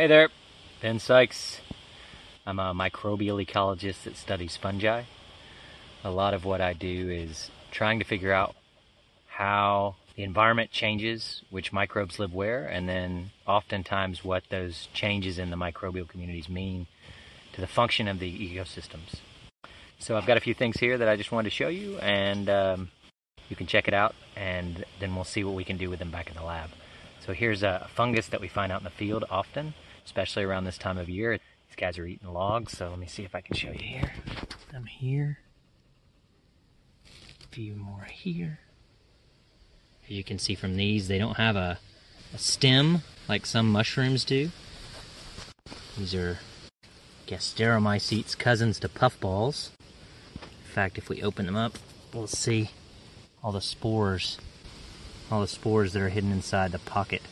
Hey there, Ben Sikes. I'm a microbial ecologist that studies fungi. A lot of what I do is trying to figure out how the environment changes, which microbes live where, and then oftentimes what those changes in the microbial communities mean to the function of the ecosystems. So I've got a few things here that I just wanted to show you, and you can check it out, and then we'll see what we can do with them back in the lab. So here's a fungus that we find out in the field often, especially around this time of year. These guys are eating logs, so let me see if I can show you here. I'm here. A few more here. As you can see from these, they don't have a stem like some mushrooms do. These are Gasteromycetes, cousins to puffballs. In fact, if we open them up, we'll see all the spores that are hidden inside the pocket.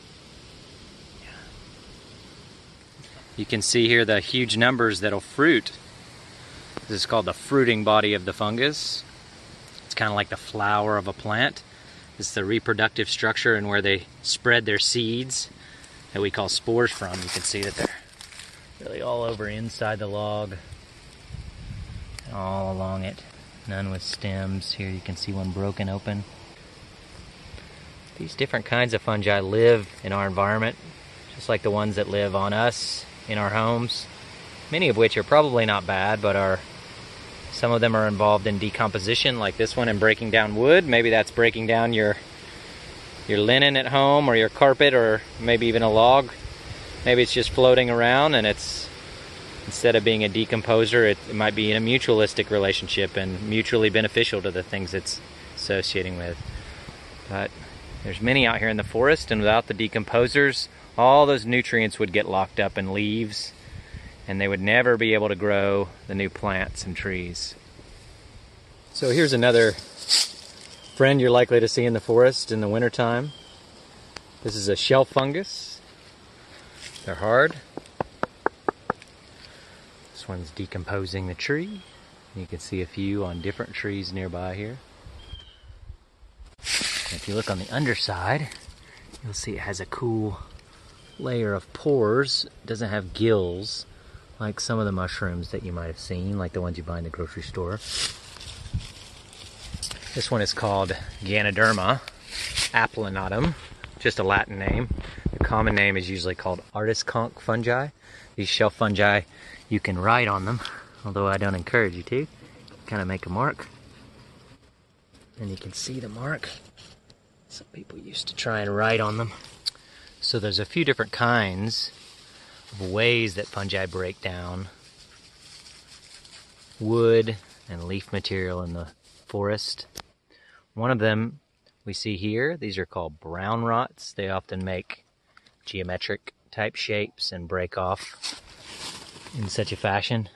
You can see here the huge numbers that'll fruit. This is called the fruiting body of the fungus. It's kind of like the flower of a plant. It's the reproductive structure and where they spread their seeds that we call spores from. You can see that they're really all over inside the log, all along it. None with stems. Here you can see one broken open. These different kinds of fungi live in our environment, just like the ones that live on us, in our homes, many of which are probably not bad, but some of them are involved in decomposition, like this one, and breaking down wood. Maybe that's breaking down your linen at home, or your carpet, or maybe even a log. Maybe it's just floating around, and it's, instead of being a decomposer, it might be in a mutualistic relationship and mutually beneficial to the things it's associating with. But there's many out here in the forest, and without the decomposers, all those nutrients would get locked up in leaves, and they would never be able to grow the new plants and trees. So here's another friend you're likely to see in the forest in the wintertime. This is a shelf fungus. They're hard. This one's decomposing the tree. You can see a few on different trees nearby here. And if you look on the underside, you'll see it has a cool layer of pores. It doesn't have gills like some of the mushrooms that you might have seen, like the ones you buy in the grocery store. This one is called Ganoderma applanatum, just a Latin name. The common name is usually called artisconch fungi. These shelf fungi, you can write on them, although I don't encourage you to. Kind of make a mark, and you can see the mark. Some people used to try and write on them. So there's a few different kinds of ways that fungi break down wood and leaf material in the forest. One of them we see here, these are called brown rots. They often make geometric type shapes and break off in such a fashion.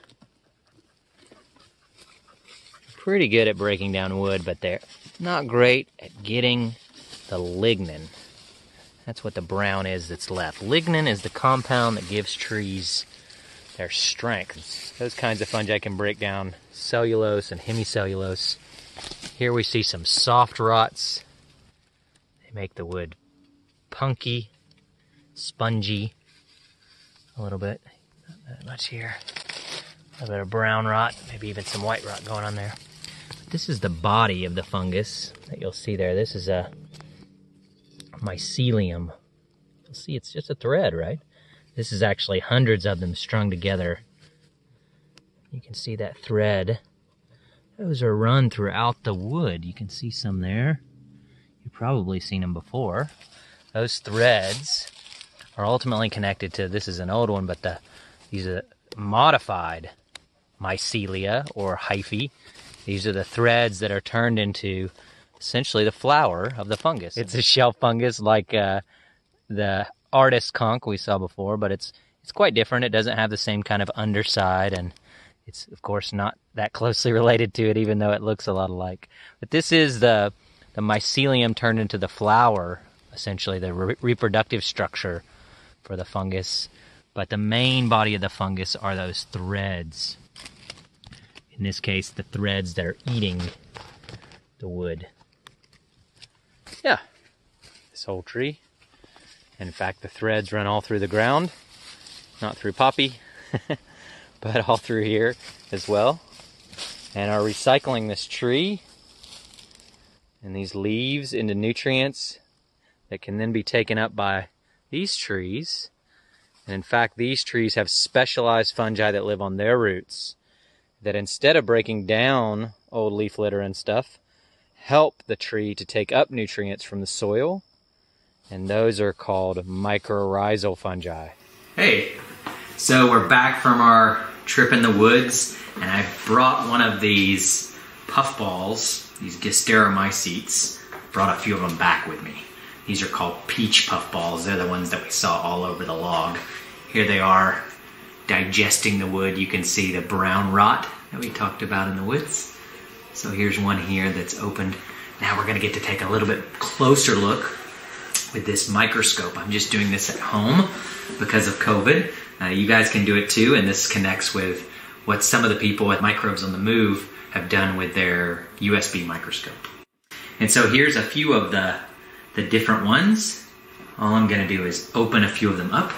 Pretty good at breaking down wood, but they're not great at getting the lignin. That's what the brown is that's left. Lignin is the compound that gives trees their strength. Those kinds of fungi can break down cellulose and hemicellulose. Here we see some soft rots. They make the wood punky, spongy, a little bit. Not that much here. A little bit of brown rot, maybe even some white rot going on there. This is the body of the fungus that you'll see there. This is a mycelium. You'll see it's just a thread, right? This is actually hundreds of them strung together. You can see that thread. Those are run throughout the wood. You can see some there. You've probably seen them before. Those threads are ultimately connected to, this is an old one, but these are modified mycelia or hyphae. These are the threads that are turned into essentially the flower of the fungus. It's a shelf fungus like the artisconch we saw before, but it's quite different. It doesn't have the same kind of underside, and it's, of course, not that closely related to it, even though it looks a lot alike. But this is the mycelium turned into the flower, essentially the reproductive structure for the fungus. But the main body of the fungus are those threads. In this case, the threads that are eating the wood. Yeah, this whole tree. In fact, the threads run all through the ground, not through Poppy, but all through here as well. And are recycling this tree and these leaves into nutrients that can then be taken up by these trees. And in fact, these trees have specialized fungi that live on their roots that, instead of breaking down old leaf litter and stuff, help the tree to take up nutrients from the soil. And those are called mycorrhizal fungi. Hey, so we're back from our trip in the woods, and I brought one of these puffballs, these Gasteromycetes. Brought a few of them back with me. These are called peach puffballs. They're the ones that we saw all over the log. Here they are digesting the wood. You can see the brown rot that we talked about in the woods. So here's one here that's opened. Now we're gonna get to take a little bit closer look with this microscope. I'm just doing this at home because of COVID. You guys can do it too, and this connects with what some of the people at Microbes on the Move have done with their USB microscope. And so here's a few of the different ones. All I'm gonna do is open a few of them up,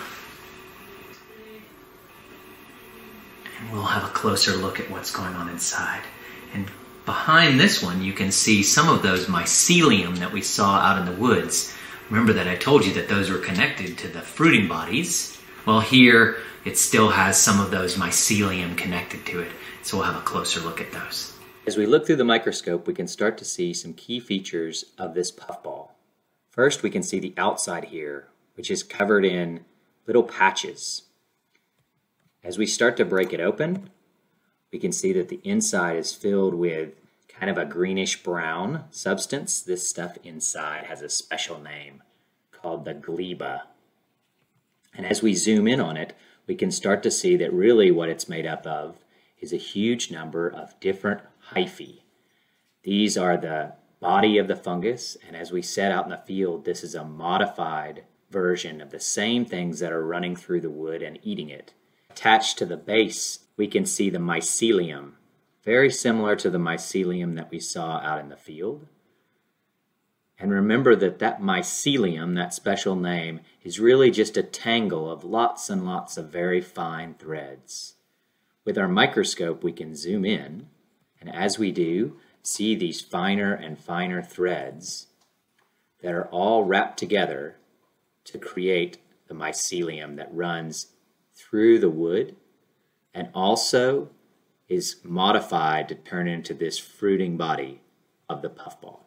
and we'll have a closer look at what's going on inside. And behind this one, you can see some of those mycelium that we saw out in the woods. Remember that I told you that those were connected to the fruiting bodies. Well, here it still has some of those mycelium connected to it, so we'll have a closer look at those. As we look through the microscope, we can start to see some key features of this puffball. First, we can see the outside here, which is covered in little patches. As we start to break it open, we can see that the inside is filled with kind of a greenish-brown substance. This stuff inside has a special name called the gleba. And as we zoom in on it, we can start to see that really what it's made up of is a huge number of different hyphae. These are the body of the fungus, and as we set out in the field, this is a modified version of the same things that are running through the wood and eating it. Attached to the base, we can see the mycelium, very similar to the mycelium that we saw out in the field. And remember that that mycelium, that special name, is really just a tangle of lots and lots of very fine threads. With our microscope, we can zoom in, and as we do, see these finer and finer threads that are all wrapped together to create the mycelium that runs through the wood and also is modified to turn into this fruiting body of the puffball.